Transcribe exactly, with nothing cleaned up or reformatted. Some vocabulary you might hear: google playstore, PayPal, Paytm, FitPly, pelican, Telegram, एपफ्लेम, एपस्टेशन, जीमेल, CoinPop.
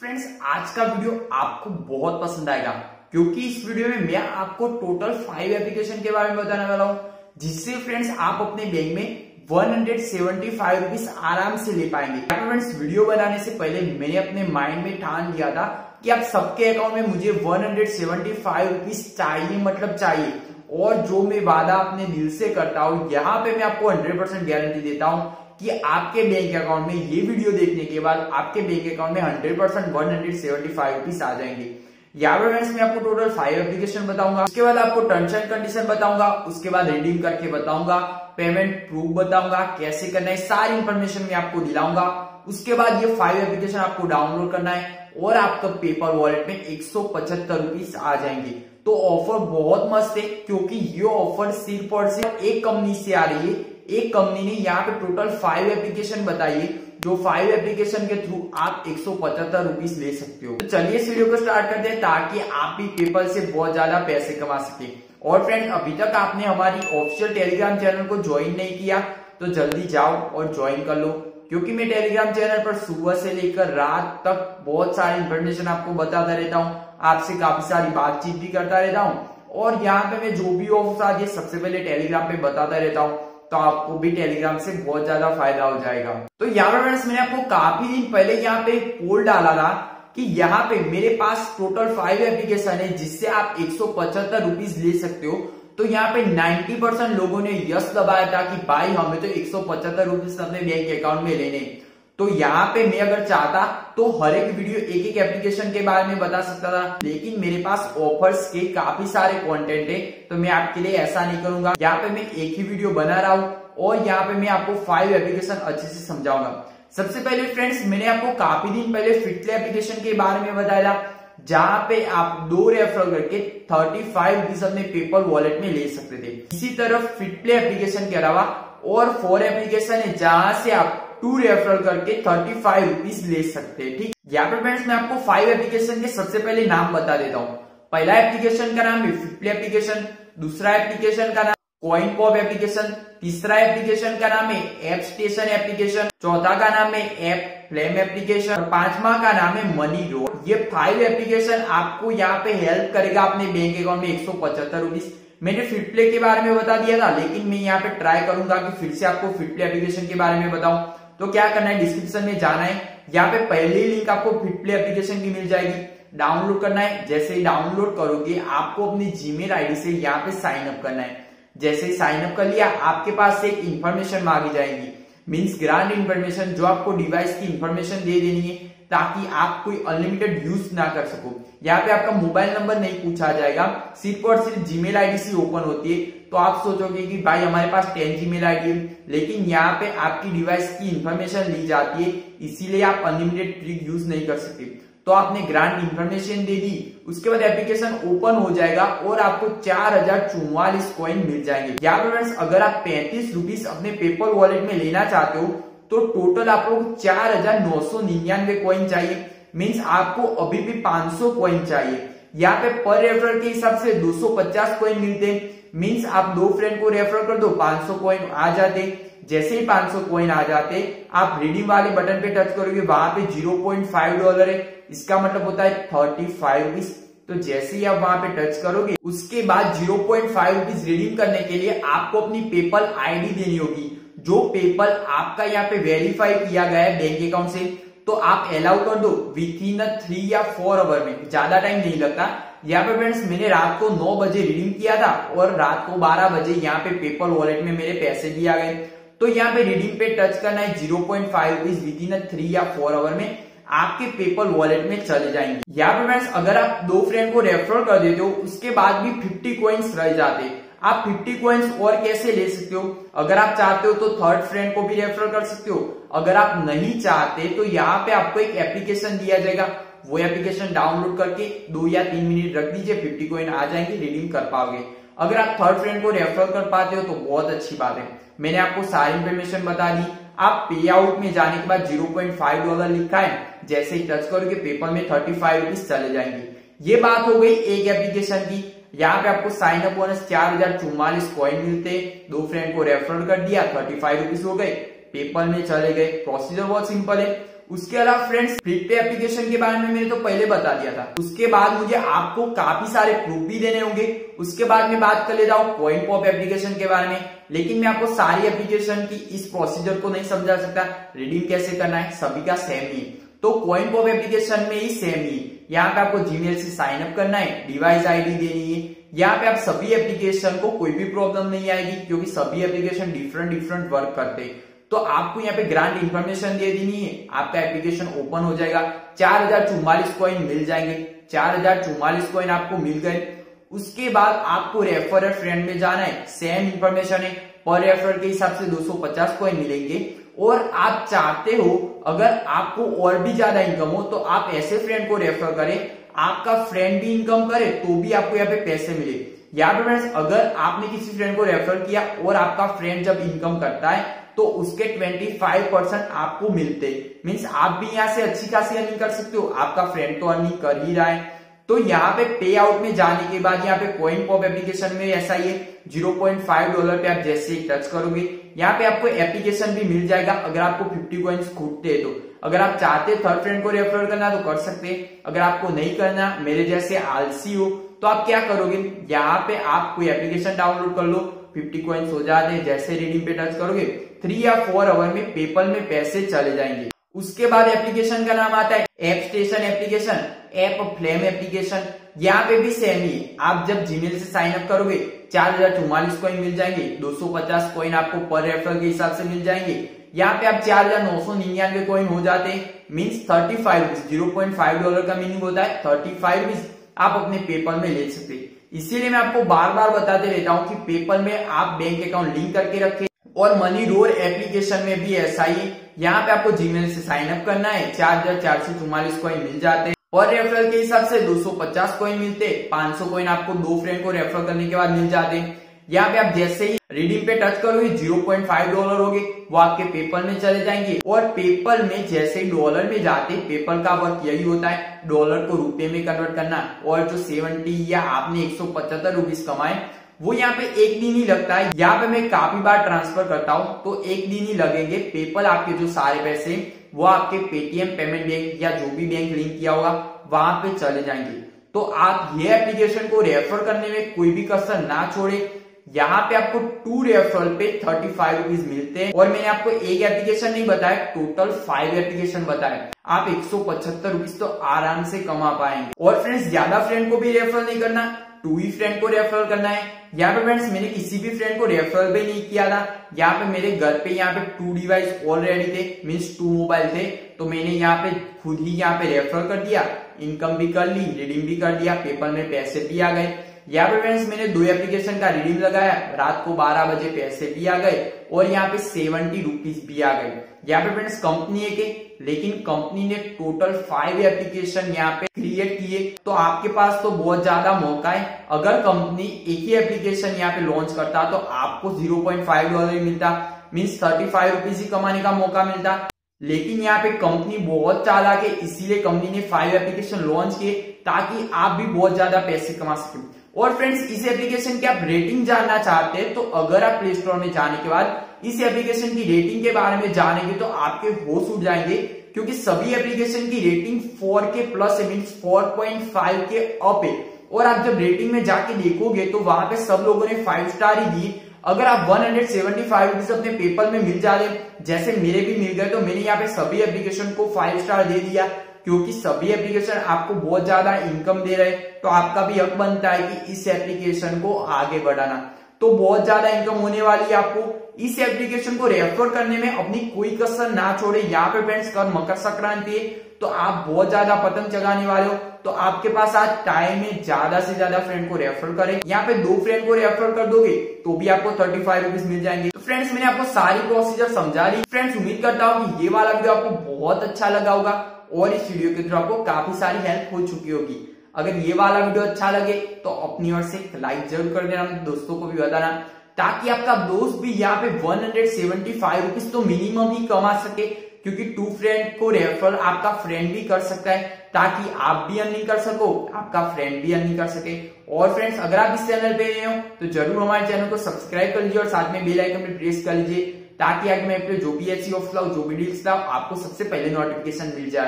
Friends आज का video आपको बहुत पसंद आएगा क्योंकि इस वीडियो में मैं आपको टोटल फाइव एप्लीकेशन के बारे में बताने वाला हूँ, जिससे फ्रेंड्स आप अपने बैंक में एक सौ पचहत्तर रुपीस आराम से ले पाएंगे। फ्रेंड्स वीडियो बनाने से पहले मैंने अपने माइंड में ठान लिया था कि आप सबके अकाउंट में मुझे एक सौ पचहत्तर रुपीस चाहिए, मतलब चाहिए, और जो मैं वादा अपने दिल से करता हूँ यहाँ पे मैं आपको सौ परसेंट गारंटी देता हूँ कि आपके बैंक अकाउंट में ये वीडियो देखने के बाद आपके बैंक अकाउंट में सौ परसेंट एक सौ पचहत्तर रुपीस आ जाएंगे। यहाँ पे फ्रेंड्स मैं आपको टोटल फाइव एप्लीकेशन बताऊंगा, उसके बाद आपको टर्म्स एंड कंडीशन बताऊंगा, उसके बाद रिडीम करके बताऊंगा, पेमेंट प्रूफ बताऊंगा, कैसे करना है, सारी इन्फॉर्मेशन मैं आपको दिलाऊंगा। उसके बाद ये फाइव एप्लीकेशन आपको डाउनलोड करना है और आपका पेपर वॉलेट में एक सौ पचहत्तर रुपीस आ जाएंगे। तो ऑफर बहुत मस्त है क्योंकि ये ऑफर सिर्फ और सिर्फ एक कंपनी से आ रही है। एक कंपनी ने यहाँ पे टोटल फाइव एप्लीकेशन बताइए, जो फाइव एप्लीकेशन के थ्रू आप एक सौ पचहत्तर रुपीस ले सकते हो। तो चलिए इस वीडियो को स्टार्ट करते हैं ताकि आप भी पेपल से बहुत ज्यादा पैसे कमा सके। और फ्रेंड्स अभी तक आपने हमारी ऑफिशियल टेलीग्राम चैनल को ज्वाइन नहीं किया तो जल्दी जाओ और ज्वाइन कर लो, क्योंकि मैं टेलीग्राम चैनल पर सुबह से लेकर रात तक बहुत सारी इन्फॉर्मेशन आपको बताता रहता हूँ, आपसे काफी सारी बातचीत भी करता रहता हूँ, और यहाँ पे मैं जो भी ऑफर आती है सबसे पहले टेलीग्राम पे बताता रहता हूँ, तो आपको भी टेलीग्राम से बहुत ज्यादा फायदा हो जाएगा। तो यहाँ पे फ्रेंड्स मैंने आपको काफी दिन पहले यहाँ पे पोल डाला था कि यहाँ पे मेरे पास टोटल फाइव एप्लीकेशन है जिससे आप एक सौ पचहत्तर रुपीस ले सकते हो। तो यहाँ पे नब्बे परसेंट लोगों ने यस दबाया था कि भाई हमें तो एक सौ पचहत्तर रुपीस अपने बैंक अकाउंट में लेने। तो यहाँ पे मैं अगर चाहता तो हर एक वीडियो एक एक एप्लीकेशन के बारे में बता सकता था, लेकिन मेरे पास ऑफर्स के काफी सारे कंटेंट है तो मैं आपके लिए ऐसा नहीं करूंगा। यहाँ पे मैं एक ही वीडियो बना रहा हूँ और यहाँ पे मैं आपको फाइव एप्लीकेशन अच्छे से समझाऊंगा। सबसे पहले फ्रेंड्स मैंने आपको काफी दिन पहले फिटप्ले एप्लीकेशन के बारे में बताया था, जहाँ पे आप दो रेफर करके थर्टी फाइव रुपीज अपने पेपर वॉलेट में ले सकते थे। इसी तरह फिटप्ले एप्लीकेशन के अलावा और फोर एप्लीकेशन है जहाँ से आप टू रेफरल करके थर्टी फाइव रुपीज ले सकते हैं। ठीक, यहाँ पे फ्रेंड्स मैं आपको फाइव एप्लीकेशन के सबसे पहले नाम बता देता हूँ। पहला एप्लीकेशन का नाम है फिटप्ले एप्लीकेशन, दूसरा एप्लीकेशन का नाम कॉइनपॉप एप्लीकेशन, तीसरा एप्लीकेशन का नाम है एपस्टेशन एप्लीकेशन, चौथा का नाम है एपफ्लेम एप्लीकेशन और पांचवा का नाम है मनी रोल। ये फाइव एप्लीकेशन आपको यहाँ पे हेल्प करेगा अपने बैंक अकाउंट में एक सौ पचहत्तर रुपीज। मैंने फिटप्ले के बारे में बता दिया था, लेकिन मैं यहाँ पे ट्राई करूंगा कि फिर से आपको फिटप्ले एप्लीकेशन के बारे में बताऊं। तो क्या करना है, डिस्क्रिप्शन में जाना है, यहाँ पे पहले लिंक आपको फिटप्ले एप्लीकेशन की मिल जाएगी, डाउनलोड करना है। जैसे ही डाउनलोड करोगे आपको अपनी जीमेल आईडी से यहाँ पे साइन अप करना है। जैसे ही साइन अप कर लिया आपके पास एक इन्फॉर्मेशन मांगी जाएगी, मीन्स ग्रांड इन्फॉर्मेशन, जो आपको डिवाइस की इन्फॉर्मेशन दे देनी है ताकि आप कोई अनलिमिटेड यूज ना कर सको। यहाँ पे आपका मोबाइल नंबर नहीं पूछा जाएगा, सिर्फ और सिर्फ जीमेल आईडी से ओपन होती है। तो आप सोचोगे कि भाई हमारे पास टेन जीमेल आईडी है, लेकिन यहाँ पे आपकी डिवाइस की इन्फॉर्मेशन ली जाती है, इसीलिए आप अनलिमिटेड ट्रिक यूज नहीं कर सकते। तो आपने ग्रांड इन्फॉर्मेशन दे दी, उसके बाद एप्लीकेशन ओपन हो जाएगा और आपको चार हजार चौवालीस कॉइन मिल जाएंगे। यहाँ पे फ्रेंड्स अगर आप पैंतीस रुपीस अपने पेपर वॉलेट में लेना चाहते हो तो टोटल आपको चार हजार नौ सौ निन्यानवे कॉइन चाहिए, मीन्स आपको अभी भी पांच सौ कॉइन चाहिए। यहाँ पे पर रेफरल के हिसाब से दो सौ पचास कॉइन मिलते हैं, मीन्स आप दो फ्रेंड को रेफर कर दो पांच सौ कॉइन आ जाते। जैसे ही पांच सौ कॉइन आ जाते आप रिडीम वाले बटन पे टच करोगे, वहां पे जीरो पॉइंट फाइव डॉलर है, इसका मतलब होता है थर्टी फाइव रुपीज। तो जैसे ही आप वहां पे टच करोगे उसके बाद zero point five rupees redeem करने के लिए आपको अपनी पेपल आईडी देनी होगी, जो पेपल आपका यहाँ पे वेरीफाई किया गया है बैंक अकाउंट से। तो आप अलाउ कर दो विथ इन थ्री या फोर आवर में, ज्यादा टाइम नहीं लगता। यहाँ पे फ्रेंड्स मैंने रात को नौ बजे रिडीम किया था और रात को बारह बजे यहाँ पे पेपल वॉलेट में मेरे पैसे दिया गए। तो यहाँ पे रिडीम पे टच करना है, zero point five rupees within three या फोर आवर में आपके पेपल वॉलेट में चले जाएंगे। यहाँ पे फ्रेंड्स अगर आप दो फ्रेंड को रेफर कर देते हो उसके बाद भी फिफ्टी कॉइन्स रह जाते, आप फिफ्टी कॉइन्स और कैसे ले सकते हो। अगर आप चाहते हो तो थर्ड फ्रेंड को भी रेफर कर सकते हो, अगर आप नहीं चाहते तो यहाँ पे आपको एक एप्लीकेशन दिया जाएगा, वो एप्लीकेशन डाउनलोड करके दो या तीन मिनट रख दीजिए, फिफ्टी कॉइन आ जाएंगे, रिडीम कर पाओगे। अगर आप थर्ड फ्रेंड को रेफर कर पाते हो तो बहुत अच्छी बात है। मैंने आपको सारी इन्फॉर्मेशन बता दी। आप पे आउट में जाने के बाद जीरो पॉइंट फाइव डॉलर लिखा है, जैसे ही टच करोगे पेपर में थर्टी फाइव रुपीज चले जाएंगे। ये बात हो गई एक एप्लीकेशन की। यहाँ पे आपको साइन अप बोनस चार हजार चौवालीस कॉइन मिलते, दो फ्रेंड को रेफर कर दिया, थर्टी फाइव रुपीज हो गए, पेपर में चले गए। प्रोसीजर बहुत सिंपल है। उसके अलावा फ्रेंड्स फ्लिप पे एप्लीकेशन के बारे में मैंने तो पहले बता दिया था। उसके बाद मुझे आपको काफी सारे प्रूफ भी देने होंगे। उसके बाद मैं बात कर लेता हूँ कॉइनपॉप एप्लीकेशन के बारे में, लेकिन मैं आपको सारी एप्लीकेशन की इस प्रोसीजर को नहीं समझा सकता। रीडिंग कैसे करना है सभी का सेम ही, तो कॉइनपॉप एप्लीकेशन में ही सेम ही। यहाँ पे आपको जीमेल से साइन अप करना है, डिवाइस आईडी देनी है। यहाँ पे आप सभी एप्लीकेशन को कोई भी प्रॉब्लम नहीं आएगी, क्योंकि सभी एप्लीकेशन डिफरेंट डिफरेंट वर्क करते हैं। तो आपको यहाँ पे ग्रांड इन्फॉर्मेशन दे देनी है, आपका एप्लीकेशन ओपन हो जाएगा। चार हजार चौवालीस कॉइन मिल जाएंगे, चार हजार चौवालीस कॉइन आपको मिल गए। उसके बाद आपको रेफरल फ्रेंड में जाना है, सेम इन्फॉर्मेशन है। पर रेफरल के हिसाब से दो सौ पचास कॉइन मिलेंगे। और आप चाहते हो अगर आपको और भी ज्यादा इनकम हो तो आप ऐसे फ्रेंड को रेफर करें, आपका फ्रेंड भी इनकम करे तो भी आपको यहाँ पे पैसे मिले। यहाँ पे फ्रेंड्स अगर आपने किसी फ्रेंड को रेफर किया और आपका फ्रेंड जब इनकम करता है तो उसके पच्चीस परसेंट आपको मिलते, मीन्स आप भी यहाँ से अच्छी खासी अर्निंग कर सकते हो। आपका फ्रेंड तो अर्निंग कर ही रहा है। तो यहाँ पे पे आउट में जाने के बाद यहाँ पे कॉइनपॉप एप्लीकेशन में ऐसा ही जीरो पॉइंट फाइव डॉलर पे आप जैसे ही टच करोगे यहाँ पे आपको एप्लीकेशन भी मिल जाएगा। अगर आपको फिफ्टी कॉइन्स खूटते हैं तो अगर आप चाहते थर्ड फ्रेंड को रेफर करना तो कर सकते। अगर आपको नहीं करना, मेरे जैसे आलसी हो, तो आप क्या करोगे, यहाँ पे आप कोई एप्लीकेशन डाउनलोड कर लो, फिफ्टी कॉइन्स हो जाते हैं। जैसे रीडिंग पे टच करोगे थ्री या फोर आवर में पेपल में पैसे चले जाएंगे। उसके बाद एप्लीकेशन का नाम आता है एपस्टेशन एप्लीकेशन, एपफ्लेम एप्लीकेशन। यहाँ पे भी सेम ही, आप जब जीमेल से साइन अप करोगे चार हजार चौवालीस कॉइन मिल जाएंगे, दो सौ पचास कॉइन आपको पर रेफर के हिसाब से मिल जाएंगे। यहाँ पे आप चार हजार नौ सौ निन्यानवे कॉइन हो जाते हैं, means thirty five rupees zero point five dollar का मीनिंग होता है थर्टी फाइव रुपीज आप अपने पेपल में ले सकते। इसीलिए मैं आपको बार बार बताते रहता हूँ कि पेपल में आप बैंक अकाउंट लिंक करके रखें। और मनी रोल एप्लीकेशन में भी ऐसा ही, यहाँ पे आपको जीमेल से साइन अप करना है, चार हजार चार सौ चौवालीस कॉइन मिल जाते हैं। और रेफरल के हिसाब से दो सौ पचास कॉइन मिलते, पाँच सौ कॉइन आपको दो फ्रेंड को रेफर करने के बाद मिल जाते। यहाँ पे आप जैसे ही रिडीम पे टच करोगे जीरो पॉइंट फाइव डॉलर होगे, वो आपके पेपल में चले जाएंगे। और पेपल में जैसे ही डॉलर में जाते, पेपल का वर्क यही होता है, डॉलर को रुपए में कन्वर्ट करना। और जो सेवेंटी या आपने एक सौ पचहत्तर रुपीज कमाए वो यहाँ पे एक दिन ही लगता है। यहाँ पे मैं काफी बार ट्रांसफर करता हूँ तो एक दिन ही लगेंगे। पेपल आपके जो सारे पैसे वो आपके पेटीएम पेमेंट बैंक या जो भी बैंक लिंक किया होगा वहां पे चले जाएंगे। तो आप ये एप्लीकेशन को रेफर करने में कोई भी कसर ना छोड़े। यहाँ पे आपको टू रेफरल पे थर्टी फाइव रुपीज मिलते हैं। और मैंने आपको एक एप्लीकेशन नहीं बताया, टोटल फाइव एप्लीकेशन बताया। आप एक सौ पचहत्तर रुपीज तो आराम से कमा पाएंगे। और फ्रेंड्स ज्यादा फ्रेंड को भी रेफर नहीं करना, टू ही फ्रेंड को रेफर करना है। यहाँ पे फ्रेंड्स मैंने किसी भी फ्रेंड को रेफर भी नहीं किया था। यहाँ पे मेरे घर पे यहाँ पे टू डिवाइस ऑलरेडी थे, मीन्स टू मोबाइल थे, तो मैंने यहाँ पे खुद ही यहाँ पे रेफर कर दिया। इनकम भी कर ली, रिडीम भी कर दिया, पेपर में पैसे भी आ गए। यहाँ पे फ्रेंड्स मैंने दो एप्लीकेशन का रिडीम लगाया, रात को बारह बजे पैसे भी आ गए और यहाँ पे सेवेंटी रुपीज भी आ गए। यहाँ पे फ्रेंड्स कंपनी है के, लेकिन कंपनी ने टोटल फाइव एप्लीकेशन यहाँ पे क्रिएट किए। तो आपके पास तो बहुत ज्यादा मौका है। अगर कंपनी एक ही एप्लीकेशन यहाँ पे लॉन्च करता तो आपको जीरो पॉइंट फाइव डॉलर मिलता, मीन्स थर्टी फाइव रुपीज ही कमाने का मौका मिलता। लेकिन यहाँ पे कंपनी बहुत चालाक है, इसीलिए कंपनी ने फाइव एप्लीकेशन लॉन्च किए ताकि आप भी बहुत ज्यादा पैसे कमा सकें। और फ्रेंड्स इस एप्लीकेशन की आप रेटिंग जानना चाहते हैं तो अगर आप प्ले स्टोर में जाने के बाद इस एप्लीकेशन की रेटिंग के बारे में जानेंगे तो आपके होश उड़ जाएंगे, क्योंकि सभी एप्लीकेशन की रेटिंग फोर के plus means four point five के अप है। और आप जब रेटिंग में जाके देखोगे तो वहां पे सब लोगों ने फाइव स्टार ही दी। अगर आप one hundred seventy five rupees अपने पेपल में मिल जाते, जैसे मेरे भी मिल गए, तो मैंने यहाँ पे सभी एप्लीकेशन को फाइव स्टार दे दिया, क्योंकि सभी एप्लीकेशन आपको बहुत ज्यादा इनकम दे रहे हैं। तो आपका भी हक बनता है कि इस एप्लीकेशन को आगे बढ़ाना। तो बहुत ज्यादा इनकम होने वाली है आपको। इस एप्लीकेशन को रेफर करने में अपनी कोई कसर ना छोड़े। यहाँ पे फ्रेंड्स कल मकर संक्रांति है, तो आप बहुत ज्यादा पतंग चगाने वाले हो, तो आपके पास आज टाइम है, ज्यादा से ज्यादा फ्रेंड को रेफर करें। यहाँ पे दो फ्रेंड को रेफर कर दोगे तो भी आपको थर्टी फाइव रुपीज मिल जाएंगे। तो फ्रेंड्स मैंने आपको सारी प्रोसीजर समझा दी। फ्रेंड्स उम्मीद करता हूँ कि ये वाला वीडियो आपको बहुत अच्छा लगा होगा और इस वीडियो के थ्रू आपको काफी सारी हेल्प हो चुकी होगी। अगर ये वाला वीडियो अच्छा लगे तो अपनी ओर से लाइक जरूर कर देना, दोस्तों को भी बताना, ताकि आपका दोस्त भी यहाँ पे one hundred seventy five rupees तो मिनिमम ही कमा सके, क्योंकि टू फ्रेंड को रेफर आपका फ्रेंड भी कर सकता है, ताकि आप भी अर्निंग कर सको, आपका फ्रेंड भी अर्निंग कर सके। और फ्रेंड्स अगर आप इस चैनल पे नए हो तो जरूर हमारे चैनल को सब्सक्राइब कर लीजिए और साथ में बेल आइकन पे प्रेस कर लीजिए, ताकि आगे मैं अपने जो भी ऐसी ऑफर लाऊं, जो भी डील्स लाऊं, आपको सबसे पहले नोटिफिकेशन मिल जाए।